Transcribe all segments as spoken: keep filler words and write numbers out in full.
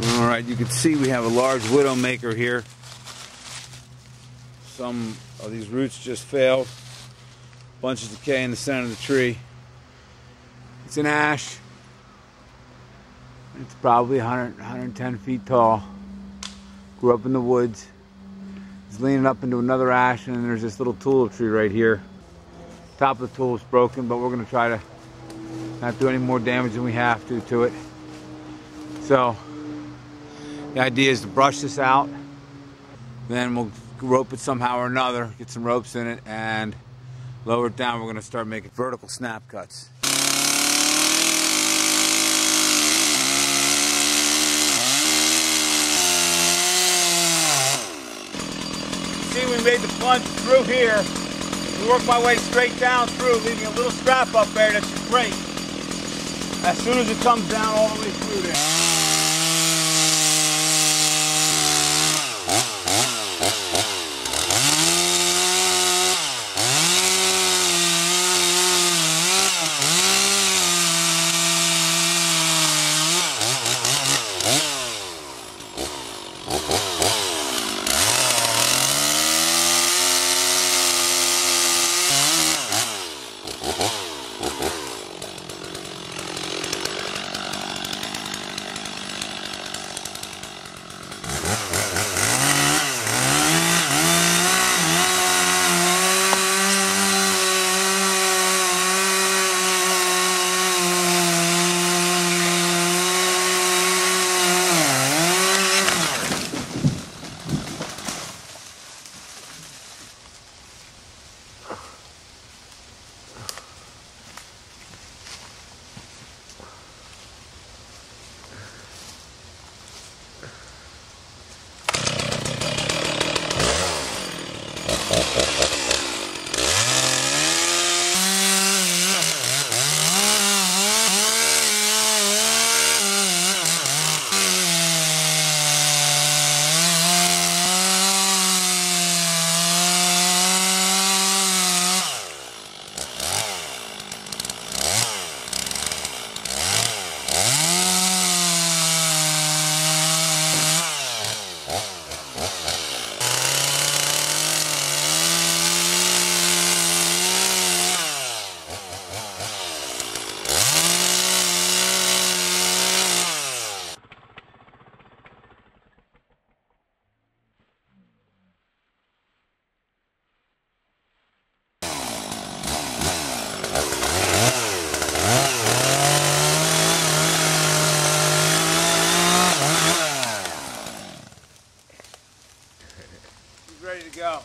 Alright, you can see we have a large widowmaker here. Some of these roots just failed. Bunch of decay in the center of the tree. It's an ash. It's probably one hundred, one hundred ten feet tall. Grew up in the woods. It's leaning up into another ash, and then there's this little tulip tree right here. Top of the tulip's broken, but we're going to try to not do any more damage than we have to to it. So the idea is to brush this out, then we'll rope it somehow or another, get some ropes in it and lower it down. We're going to start making vertical snap cuts. See, we made the plunge through here. I work my way straight down through, leaving a little strap up there that should break as soon as it comes down all the way through there. Ready to go.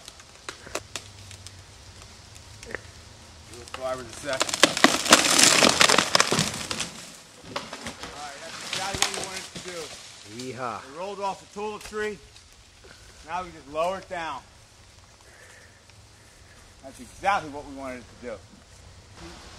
We'll fly with a second. Alright, that's exactly what we wanted to do. Yeehaw. We rolled off the tulip tree. Now we just lower it down. That's exactly what we wanted it to do.